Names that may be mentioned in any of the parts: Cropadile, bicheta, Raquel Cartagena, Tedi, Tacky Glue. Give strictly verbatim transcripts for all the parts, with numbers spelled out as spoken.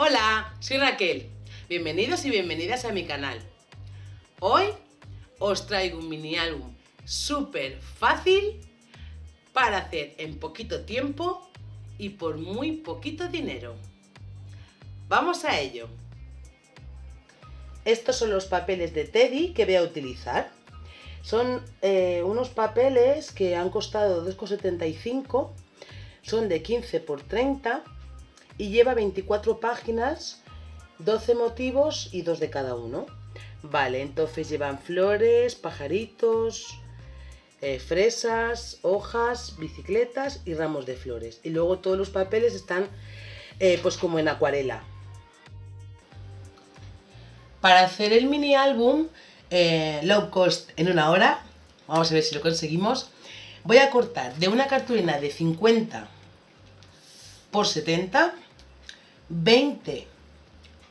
Hola, soy Raquel. Bienvenidos y bienvenidas a mi canal. Hoy os traigo un mini álbum súper fácil para hacer en poquito tiempo y por muy poquito dinero. Vamos a ello. Estos son los papeles de Tedi que voy a utilizar. Son eh, unos papeles que han costado dos con setenta y cinco, son de quince por treinta y lleva veinticuatro páginas, doce motivos y dos de cada uno. Vale, entonces llevan flores, pajaritos, eh, fresas, hojas, bicicletas y ramos de flores. Y luego todos los papeles están eh, pues como en acuarela. Para hacer el mini álbum eh, low cost en una hora, vamos a ver si lo conseguimos, voy a cortar de una cartulina de cincuenta por setenta, veinte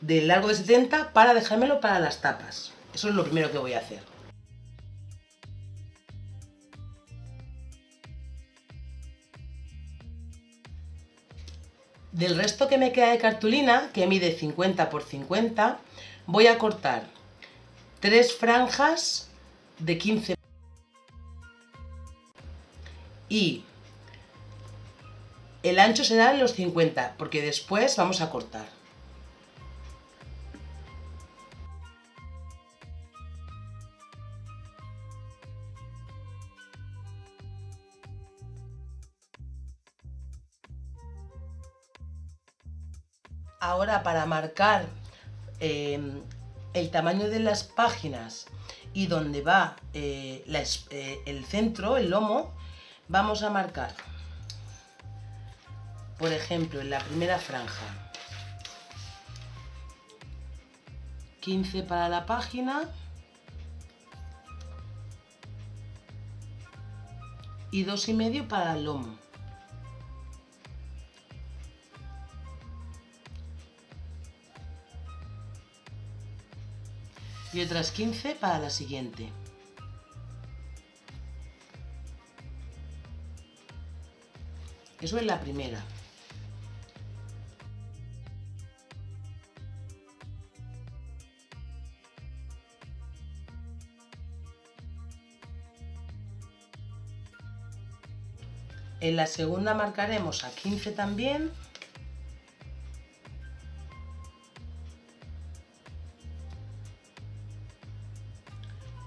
de largo de setenta para dejármelo para las tapas. Eso es lo primero que voy a hacer. Del resto que me queda de cartulina, que mide cincuenta por cincuenta, voy a cortar tres franjas de quince y el ancho será los cincuenta, porque después vamos a cortar. Ahora, para marcar eh, el tamaño de las páginas y donde va eh, la, eh, el centro, el lomo, vamos a marcar, por ejemplo, en la primera franja, quince para la página y dos y medio para el lomo. Y otras quince para la siguiente. Eso es la primera. En la segunda marcaremos a quince también.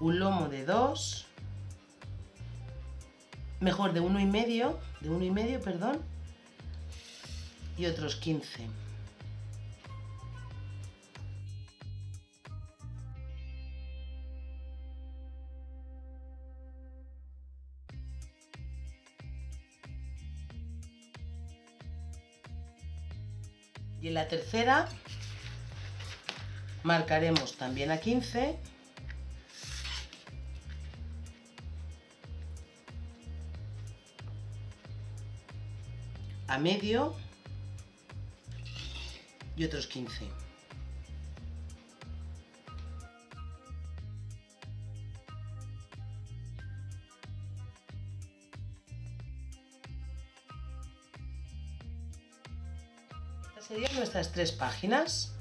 Un lomo de dos, mejor de uno y medio, de uno y medio, perdón, y otros quince. Y en la tercera marcaremos también a quince. A medio y otros quince. Estas serían nuestras tres páginas,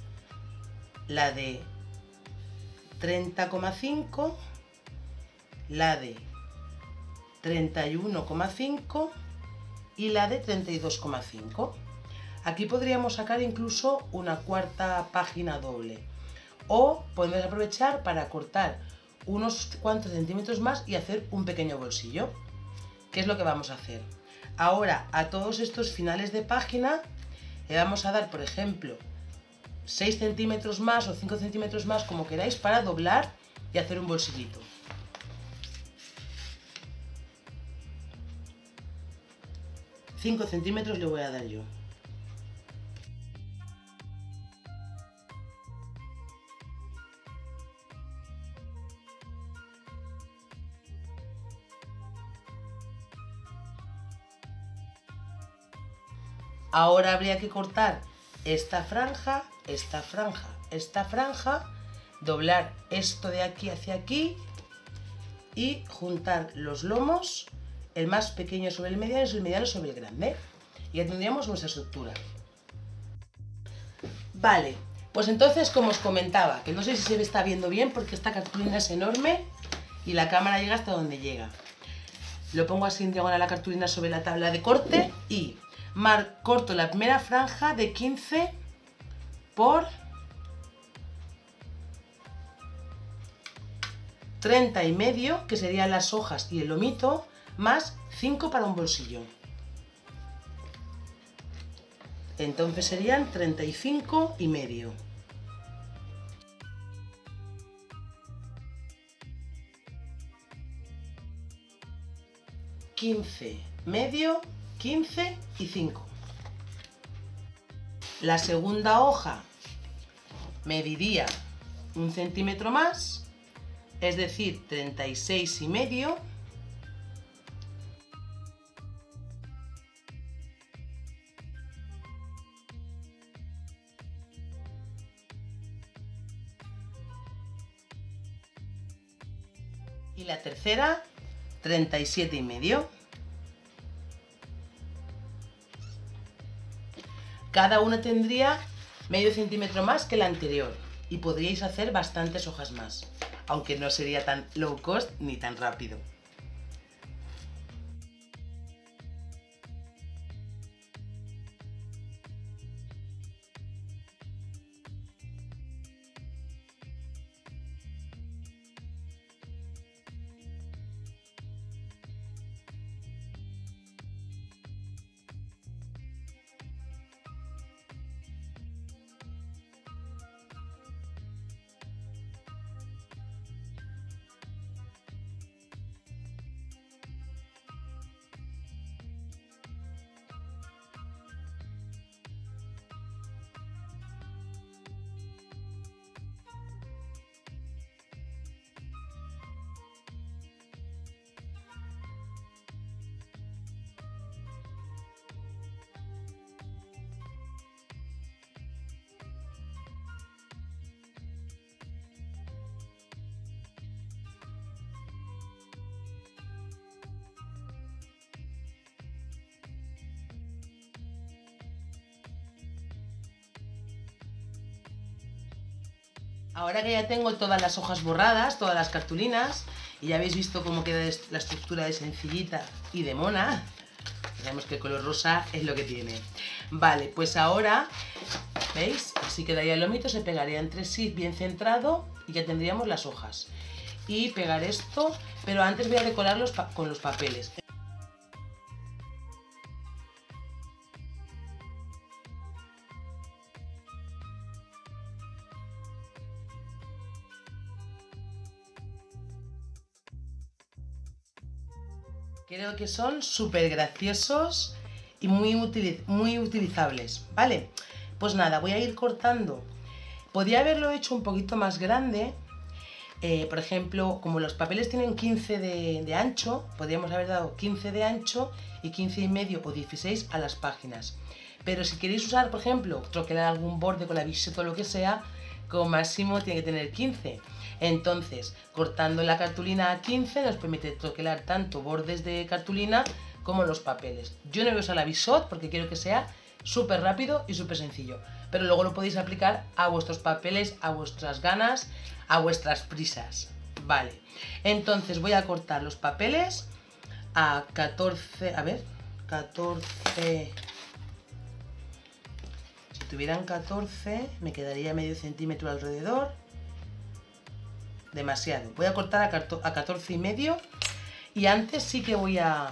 la de treinta coma cinco, la de treinta y uno coma cinco y la de treinta y dos coma cinco. Aquí podríamos sacar incluso una cuarta página doble, o podemos aprovechar para cortar unos cuantos centímetros más y hacer un pequeño bolsillo, que es lo que vamos a hacer. Ahora, a todos estos finales de página le vamos a dar, por ejemplo, seis centímetros más o cinco centímetros más, como queráis, para doblar y hacer un bolsillito. cinco centímetros le voy a dar yo. Ahora habría que cortar esta franja, esta franja, esta franja, doblar esto de aquí hacia aquí y juntar los lomos. El más pequeño sobre el mediano y el mediano sobre el grande. Y ya tendríamos nuestra estructura. Vale, pues entonces, como os comentaba, que no sé si se me está viendo bien porque esta cartulina es enorme y la cámara llega hasta donde llega. Lo pongo así en diagonal a la cartulina sobre la tabla de corte y mar corto la primera franja de quince por treinta y medio, que serían las hojas y el lomito, más cinco para un bolsillo. Entonces serían treinta y cinco y medio. quince, medio, quince y cinco. La segunda hoja mediría un centímetro más, es decir, treinta y seis y medio. Y la tercera, treinta y siete y medio. Cada una tendría medio centímetro más que la anterior y podríais hacer bastantes hojas más, aunque no sería tan low cost ni tan rápido. Ahora que ya tengo todas las hojas borradas, todas las cartulinas, y ya habéis visto cómo queda la estructura de sencillita y de mona, digamos que el color rosa es lo que tiene. Vale, pues ahora, ¿veis? Así quedaría el lomito, se pegaría entre sí bien centrado y ya tendríamos las hojas. Y pegar esto, pero antes voy a decorarlos con los papeles. Creo que son súper graciosos y muy, utiliz muy utilizables, ¿vale? Pues nada, voy a ir cortando. Podía haberlo hecho un poquito más grande. Eh, por ejemplo, como los papeles tienen quince de, de ancho, podríamos haber dado quince de ancho y quince y medio o dieciséis a las páginas. Pero si queréis usar, por ejemplo, troquelar algún borde con la bicheta o lo que sea, como máximo tiene que tener quince. Entonces, cortando la cartulina a quince nos permite troquelar tanto bordes de cartulina como los papeles. Yo no voy a usar la bicheta porque quiero que sea súper rápido y súper sencillo, pero luego lo podéis aplicar a vuestros papeles, a vuestras ganas, a vuestras prisas. Vale, entonces voy a cortar los papeles a catorce, a ver, catorce... Si tuvieran catorce me quedaría medio centímetro alrededor. Demasiado. Voy a cortar a catorce y medio y antes sí que voy a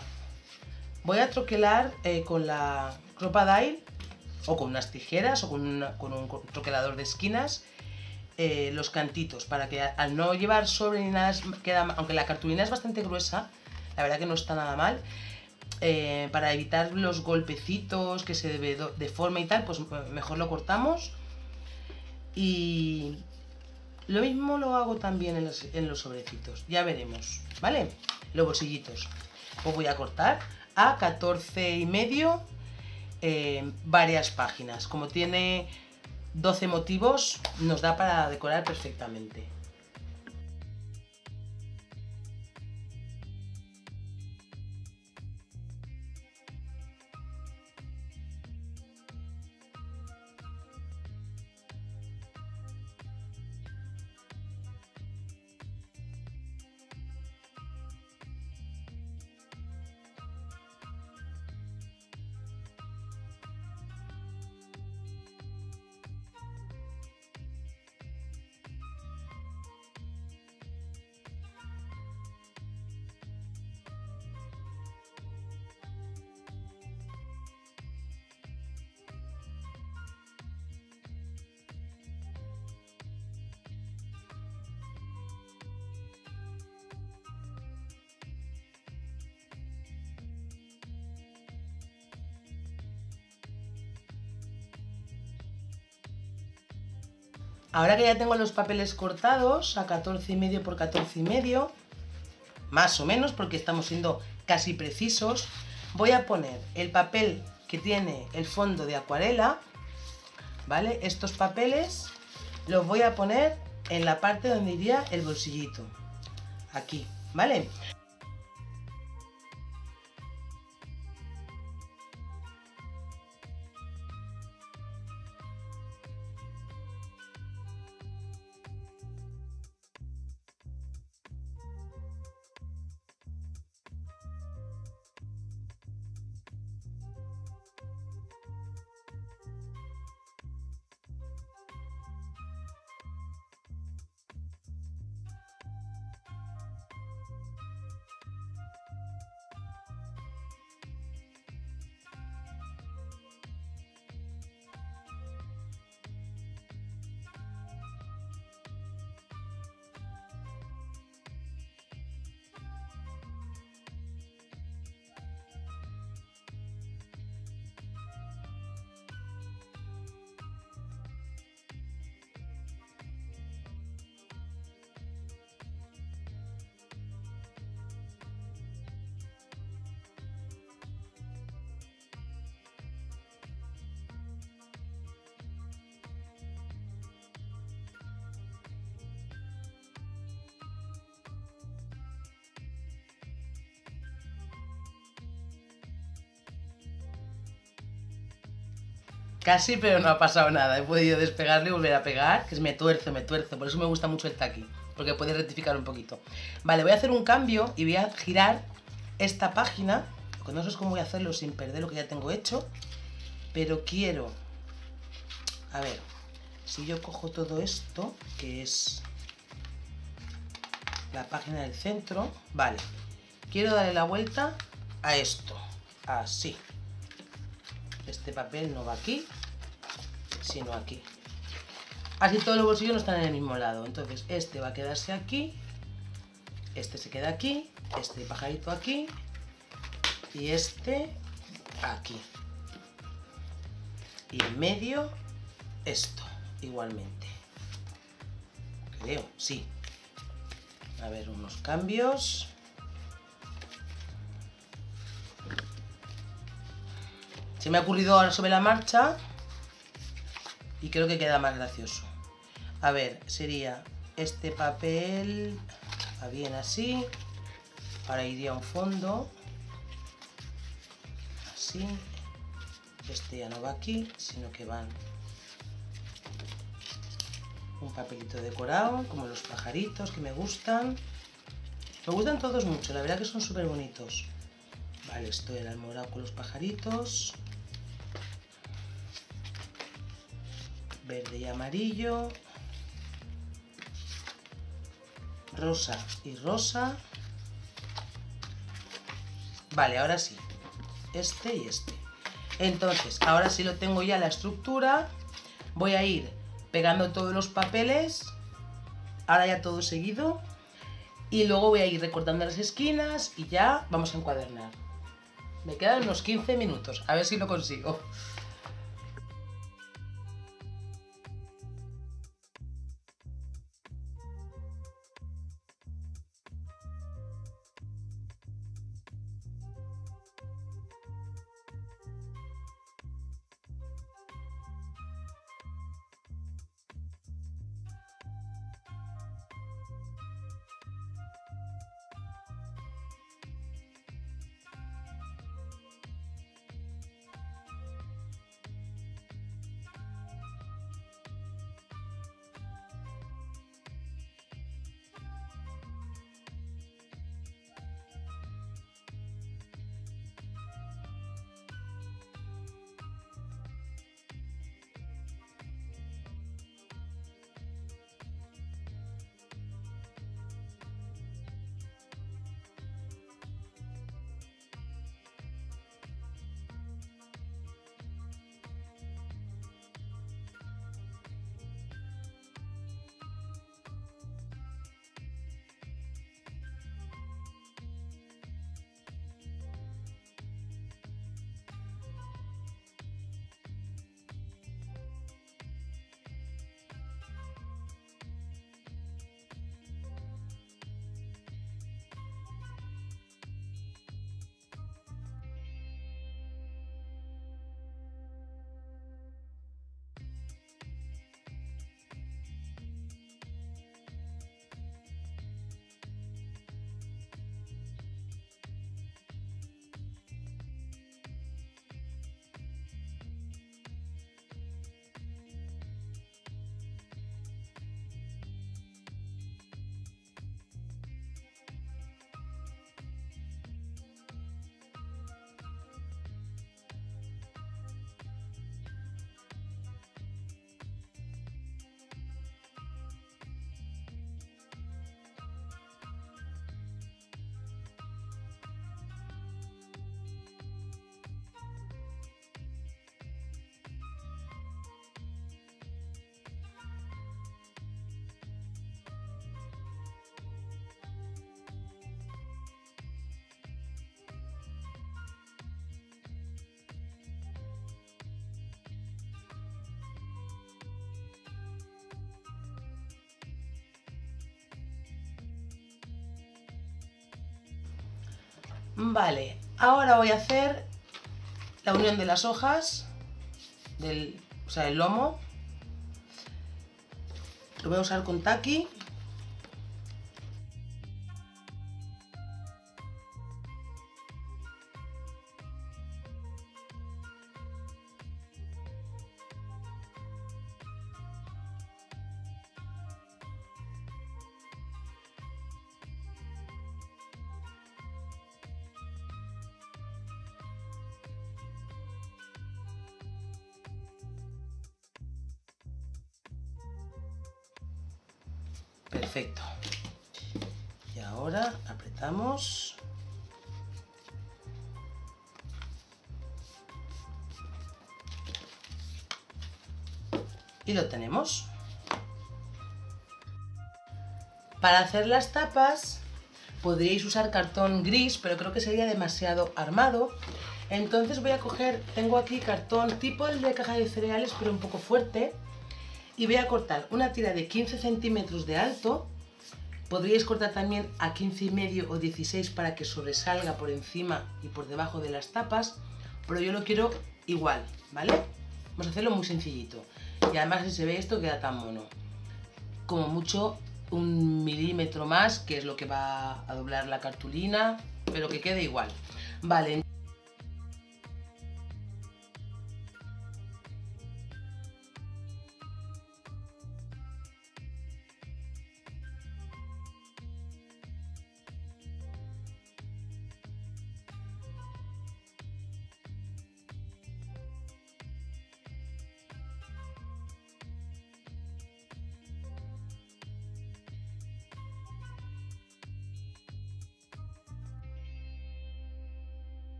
voy a troquelar eh, con la Cropadile o con unas tijeras o con, una, con un troquelador de esquinas eh, los cantitos para que al no llevar sobre ni nada queda, aunque la cartulina es bastante gruesa, la verdad que no está nada mal, eh, para evitar los golpecitos que se deforme y tal, pues mejor lo cortamos. Y lo mismo lo hago también en los, en los sobrecitos, ya veremos, ¿vale? Los bolsillitos. Os voy a cortar a catorce y medio, eh, varias páginas. Como tiene doce motivos, nos da para decorar perfectamente. Ahora que ya tengo los papeles cortados a catorce y medio por catorce y medio, más o menos, porque estamos siendo casi precisos, voy a poner el papel que tiene el fondo de acuarela, ¿vale? Estos papeles los voy a poner en la parte donde iría el bolsillito, aquí, ¿vale? Casi, pero no ha pasado nada. He podido despegarlo y volver a pegar, que me tuerzo, me tuerzo. Por eso me gusta mucho el taqui, porque puedes rectificar un poquito. Vale, voy a hacer un cambio y voy a girar esta página. Porque no sé cómo voy a hacerlo sin perder lo que ya tengo hecho. Pero quiero... A ver, si yo cojo todo esto, que es la página del centro. Vale, quiero darle la vuelta a esto. Así. Este papel no va aquí, sino aquí. Así todos los bolsillos no están en el mismo lado. Entonces este va a quedarse aquí, este se queda aquí, este pajarito aquí y este aquí. Y en medio esto, igualmente. Creo, sí. A ver, unos cambios. Se me ha ocurrido ahora sobre la marcha y creo que queda más gracioso. A ver, sería este papel, va bien así, ahora iría a un fondo, así, este ya no va aquí, sino que van un papelito decorado, como los pajaritos que me gustan. Me gustan todos mucho, la verdad que son súper bonitos. Vale, esto era el morado con los pajaritos. Verde y amarillo, rosa y rosa. Vale, ahora sí, este y este. Entonces, ahora sí lo tengo ya la estructura. Voy a ir pegando todos los papeles, ahora ya todo seguido, y luego voy a ir recortando las esquinas y ya vamos a encuadernar. Me quedan unos quince minutos, a ver si lo consigo. Vale, ahora voy a hacer la unión de las hojas, del, o sea, el lomo. Lo voy a usar con Tacky. Perfecto. Y ahora apretamos. Y lo tenemos. Para hacer las tapas podríais usar cartón gris, pero creo que sería demasiado armado. Entonces voy a coger, tengo aquí cartón tipo el de caja de cereales, pero un poco fuerte. Y voy a cortar una tira de quince centímetros de alto. Podríais cortar también a quince y medio o dieciséis para que sobresalga por encima y por debajo de las tapas, pero yo lo quiero igual, ¿vale? Vamos a hacerlo muy sencillito. Y además, si se ve esto, queda tan mono. Como mucho, un milímetro más, que es lo que va a doblar la cartulina, pero que quede igual. Vale.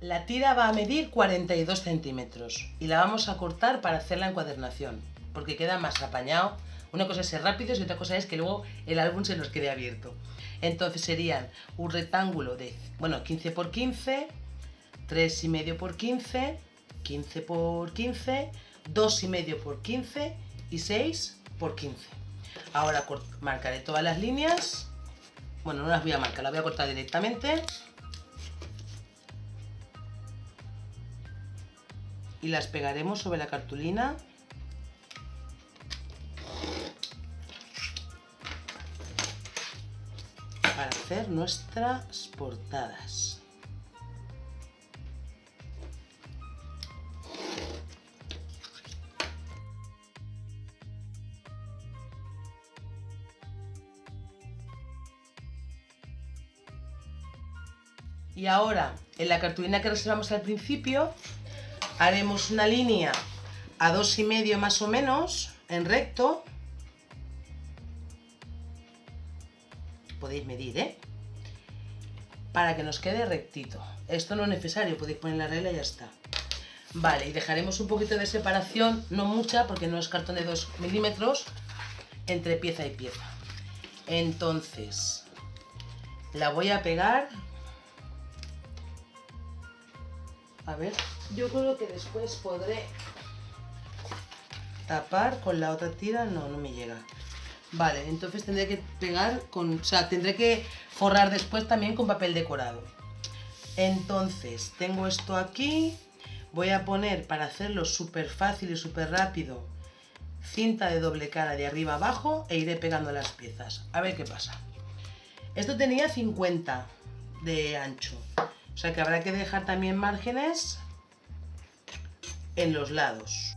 La tira va a medir cuarenta y dos centímetros y la vamos a cortar para hacer la encuadernación, porque queda más apañado. Una cosa es ser rápidos y otra cosa es que luego el álbum se nos quede abierto. Entonces serían un rectángulo de, bueno, quince por quince, tres y medio por quince, quince por quince, dos y medio por quince y seis por quince. Ahora marcaré todas las líneas. Bueno, no las voy a marcar, las voy a cortar directamente. Y las pegaremos sobre la cartulina. Para hacer nuestras portadas. Y ahora, en la cartulina que reservamos al principio, haremos una línea a dos y medio más o menos en recto. Podéis medir, ¿eh? Para que nos quede rectito. Esto no es necesario, podéis poner la regla y ya está. Vale, y dejaremos un poquito de separación, no mucha, porque no es cartón de dos milímetros, entre pieza y pieza. Entonces, la voy a pegar. A ver, yo creo que después podré tapar con la otra tira. No, no me llega. Vale, entonces tendré que pegar con, o sea, tendré que forrar después también con papel decorado. Entonces, tengo esto aquí. Voy a poner, para hacerlo súper fácil y súper rápido, cinta de doble cara de arriba abajo e iré pegando las piezas. A ver qué pasa. Esto tenía cincuenta de ancho. O sea que habrá que dejar también márgenes en los lados.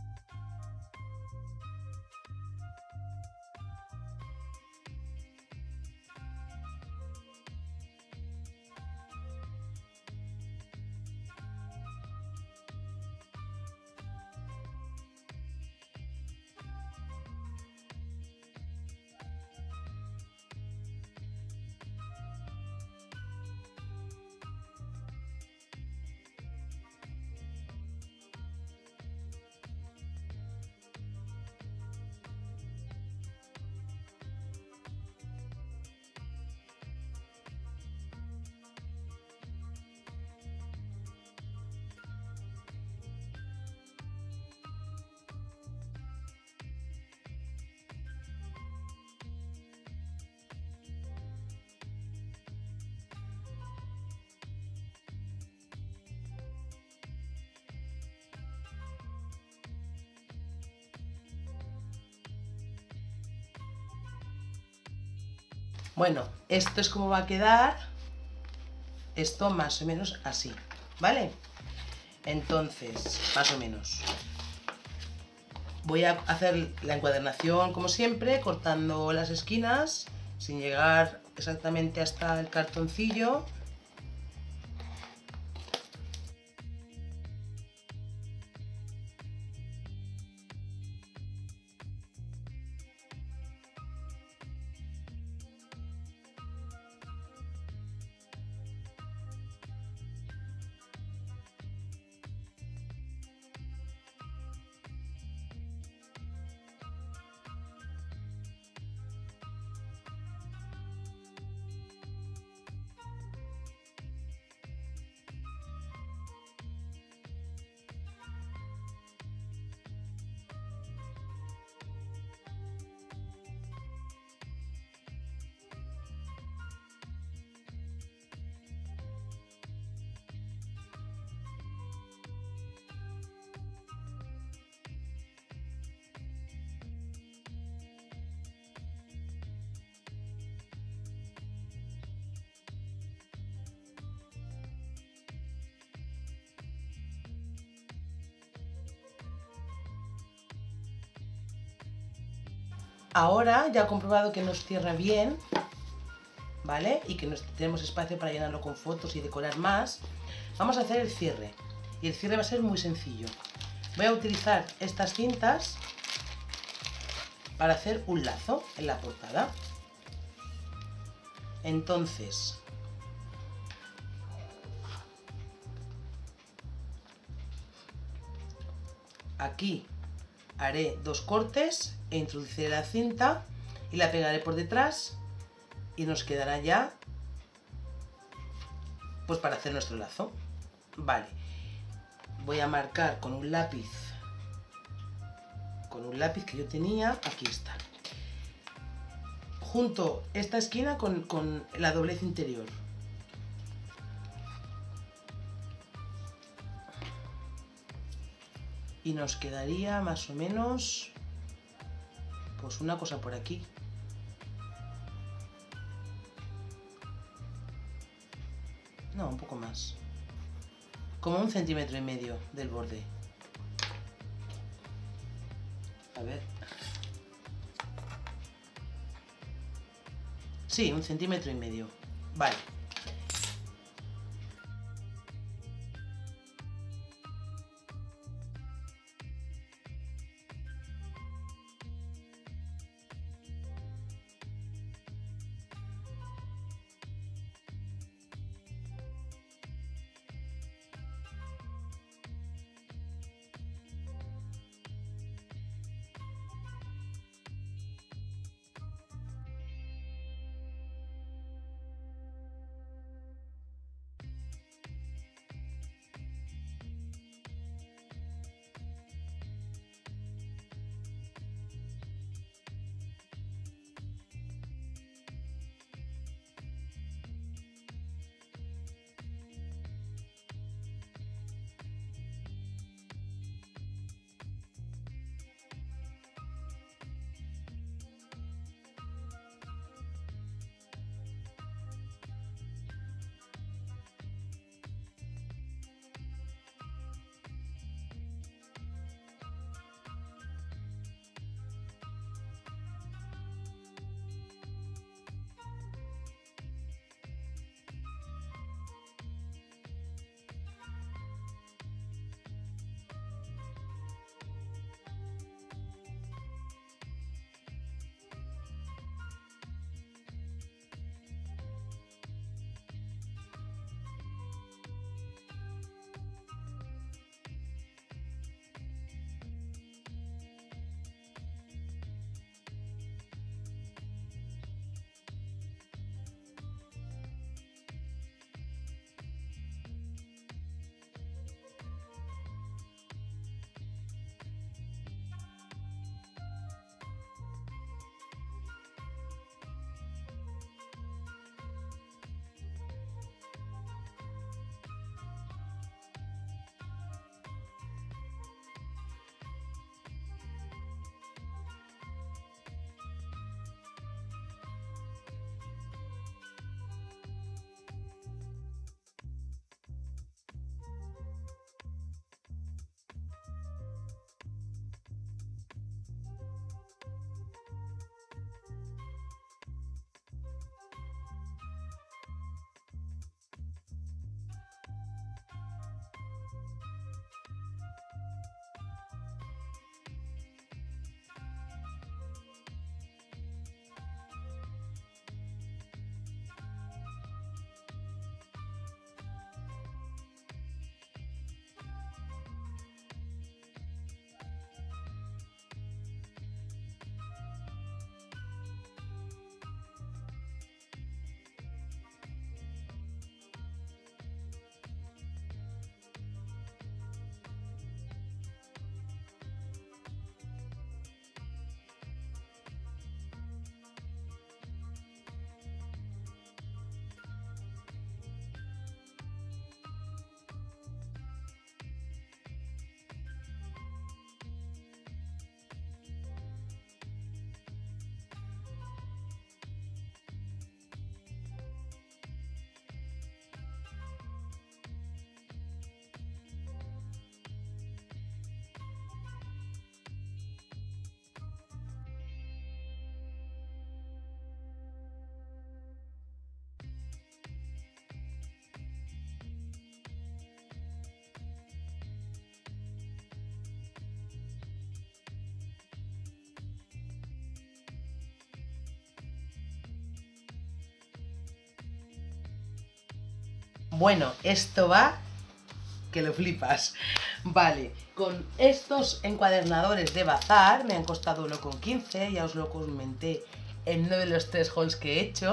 Bueno, esto es como va a quedar, esto más o menos así, ¿vale? Entonces, más o menos, voy a hacer la encuadernación como siempre, cortando las esquinas, sin llegar exactamente hasta el cartoncillo. Ahora ya he comprobado que nos cierra bien, ¿vale? Y que nos, tenemos espacio para llenarlo con fotos y decorar más. Vamos a hacer el cierre. Y el cierre va a ser muy sencillo. Voy a utilizar estas cintas para hacer un lazo en la portada. Entonces, aquí haré dos cortes e introduciré la cinta y la pegaré por detrás y nos quedará ya pues para hacer nuestro lazo. Vale, voy a marcar con un lápiz, con un lápiz que yo tenía, aquí está, junto esta esquina con, con la doblez interior. Y nos quedaría más o menos pues una cosa por aquí. No, un poco más. Como un centímetro y medio del borde. A ver. Sí, un centímetro y medio. Vale. Bueno, esto va que lo flipas. Vale, con estos encuadernadores de bazar me han costado uno con quince, ya os lo comenté en uno de los tres hauls que he hecho.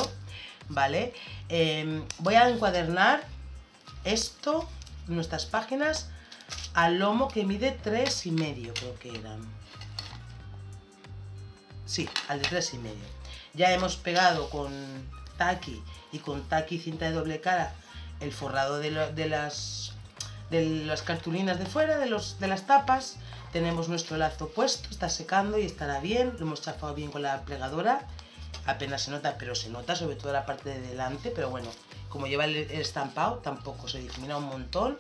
Vale, eh, voy a encuadernar esto, nuestras páginas, al lomo que mide tres y medio, creo que eran. Sí, al de tres y medio. Ya hemos pegado con Tacky y con Tacky cinta de doble cara el forrado de, lo, de las de las cartulinas de fuera, de, los, de las tapas. Tenemos nuestro lazo puesto, está secando y estará bien. Lo hemos chafado bien con la plegadora. Apenas se nota, pero se nota, sobre todo la parte de delante. Pero bueno, como lleva el estampado, tampoco se difumina un montón.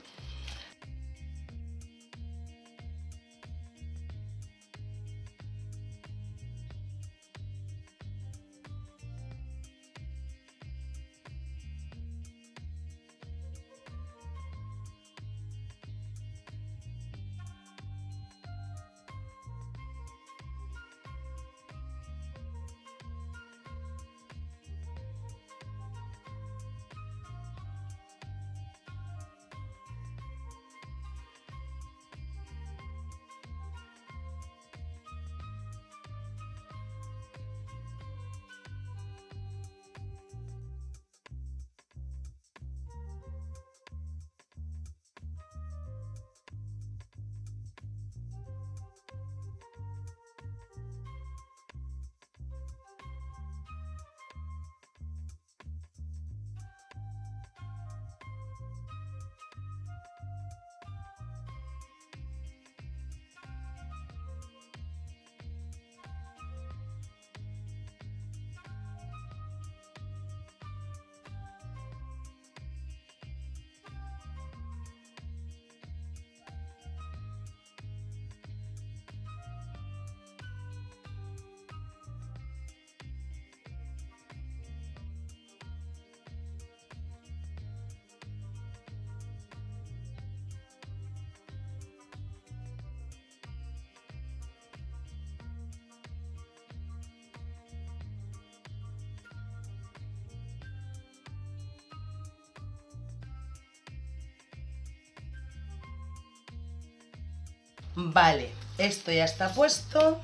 Vale, esto ya está puesto,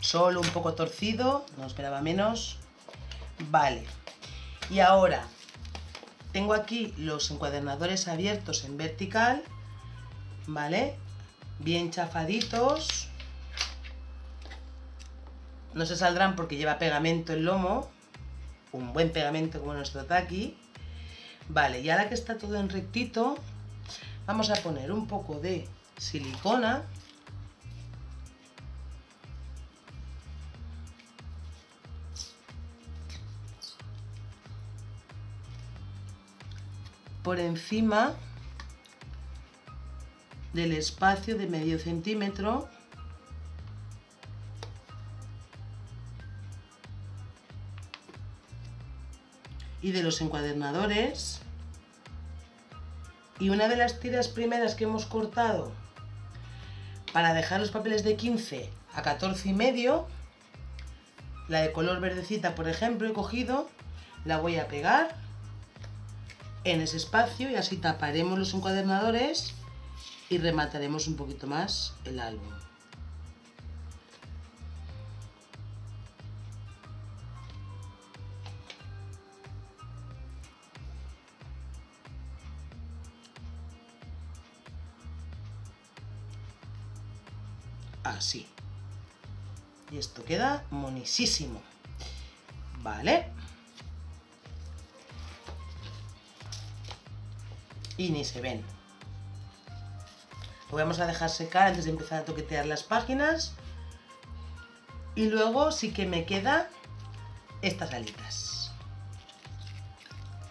solo un poco torcido, no esperaba menos. Vale, y ahora tengo aquí los encuadernadores abiertos en vertical, ¿vale? Bien chafaditos, no se saldrán porque lleva pegamento el lomo, un buen pegamento como nuestro Tacky. Vale, y ahora que está todo en rectito, vamos a poner un poco de silicona por encima del espacio de medio centímetro y de los encuadernadores, y una de las tiras primeras que hemos cortado para dejar los papeles de quince a catorce y medio, la de color verdecita, por ejemplo, he cogido, la voy a pegar en ese espacio y así taparemos los encuadernadores y remataremos un poquito más el álbum. Así. Y esto queda monisísimo. Vale. Y ni se ven. Lo vamos a dejar secar antes de empezar a toquetear las páginas. Y luego sí que me quedan estas alitas.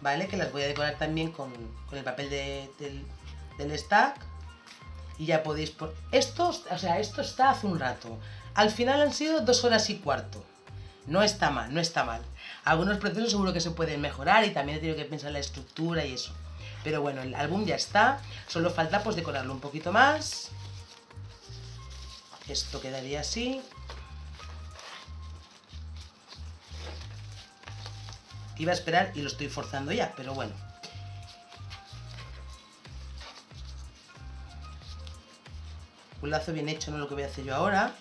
Vale, que las voy a decorar también con, con el papel de, del, del stack. Y ya podéis por... Esto, o sea, esto está hace un rato. Al final han sido dos horas y cuarto. No está mal, no está mal. Algunos procesos seguro que se pueden mejorar y también he tenido que pensar en la estructura y eso. Pero bueno, el álbum ya está. Solo falta pues decorarlo un poquito más. Esto quedaría así. Iba a esperar y lo estoy forzando ya, pero bueno. Un lazo bien hecho, no es lo que voy a hacer yo ahora.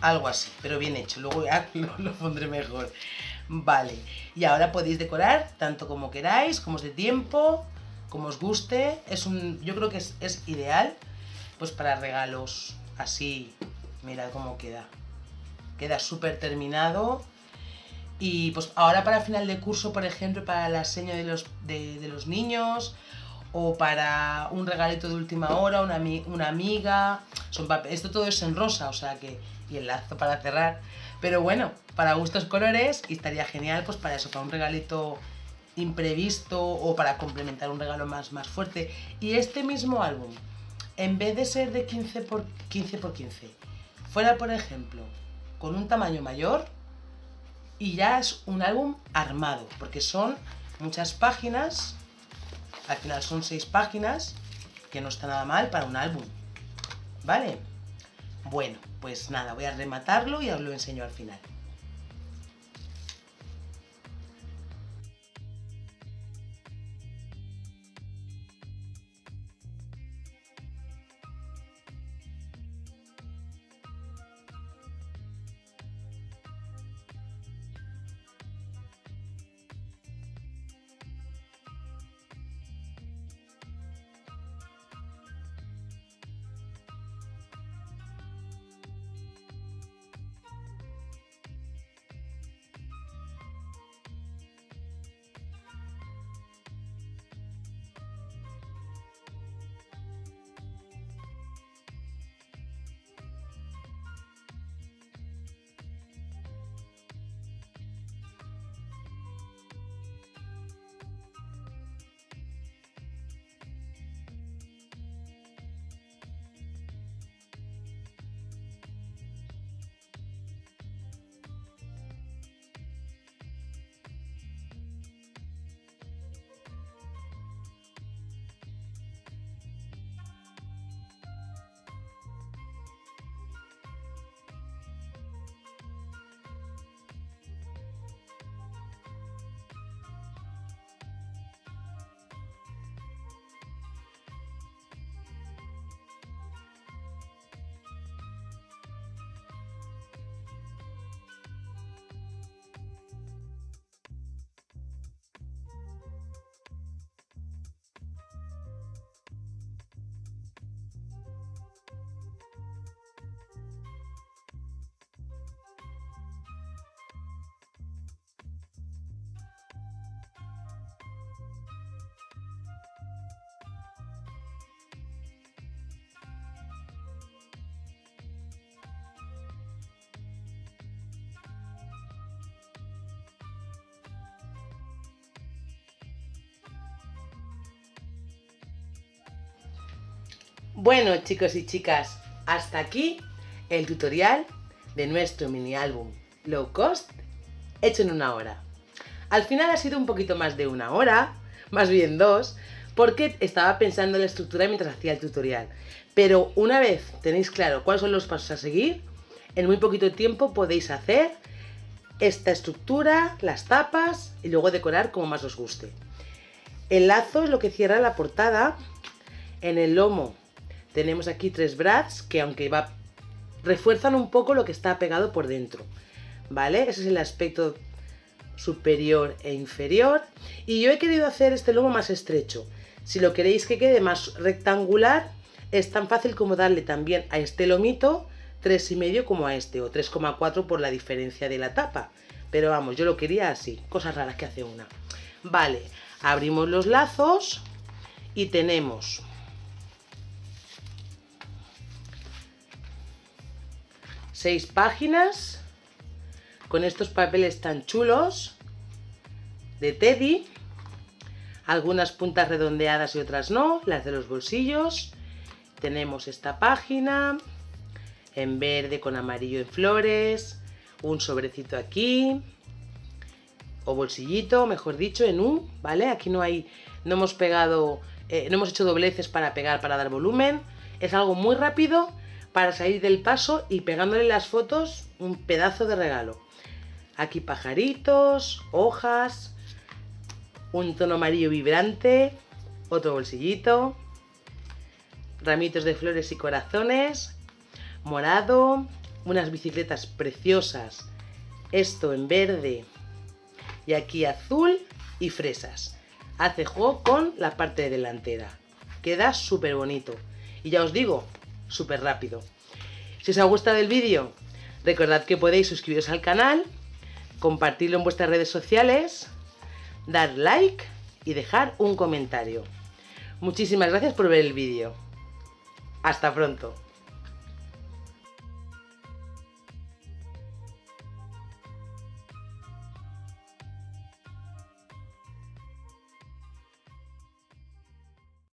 Algo así, pero bien hecho. Luego ya lo, lo pondré mejor. Vale. Y ahora podéis decorar tanto como queráis, como os dé tiempo, como os guste. Es un, yo creo que es, es ideal pues para regalos así. Mirad cómo queda. Queda súper terminado. Y pues ahora para final de curso, por ejemplo, para la seña de los, de, de los niños, o para un regalito de última hora, una, una amiga. Son papel, esto todo es en rosa, o sea que... Y el lazo para cerrar. Pero bueno, para gustos colores, y estaría genial pues para eso, para un regalito imprevisto o para complementar un regalo más, más fuerte. Y este mismo álbum, en vez de ser de quince por quince, fuera por ejemplo con un tamaño mayor, y ya es un álbum armado, porque son muchas páginas, al final son seis páginas, que no está nada mal para un álbum, ¿vale? Bueno, pues nada, voy a rematarlo y os lo enseño al final. Bueno, chicos y chicas, hasta aquí el tutorial de nuestro mini álbum low cost hecho en una hora. Al final ha sido un poquito más de una hora, más bien dos, porque estaba pensando en la estructura mientras hacía el tutorial. Pero una vez tenéis claro cuáles son los pasos a seguir, en muy poquito tiempo podéis hacer esta estructura, las tapas y luego decorar como más os guste. El lazo es lo que cierra la portada. En el lomo tenemos aquí tres brads que, aunque va, refuerzan un poco lo que está pegado por dentro, ¿vale? Ese es el aspecto superior e inferior. Y yo he querido hacer este lomo más estrecho. Si lo queréis que quede más rectangular, es tan fácil como darle también a este lomito tres coma cinco como a este, o tres coma cuatro por la diferencia de la tapa. Pero vamos, yo lo quería así, cosas raras que hace una. Vale, abrimos los lazos y tenemos... seis páginas con estos papeles tan chulos de Tedi, algunas puntas redondeadas y otras no, las de los bolsillos. Tenemos esta página en verde con amarillo en flores, un sobrecito aquí, o bolsillito, mejor dicho, en U, ¿vale? Aquí no hay, no hemos pegado, eh, no hemos hecho dobleces para pegar, para dar volumen. Es algo muy rápido para salir del paso y pegándole las fotos un pedazo de regalo. Aquí pajaritos, hojas, un tono amarillo vibrante, otro bolsillito, ramitos de flores y corazones, morado, unas bicicletas preciosas, esto en verde y aquí azul y fresas. Hace juego con la parte delantera. Queda súper bonito. Y ya os digo, súper rápido. Si os ha gustado el vídeo, recordad que podéis suscribiros al canal, compartirlo en vuestras redes sociales, dar like y dejar un comentario. Muchísimas gracias por ver el vídeo. Hasta pronto.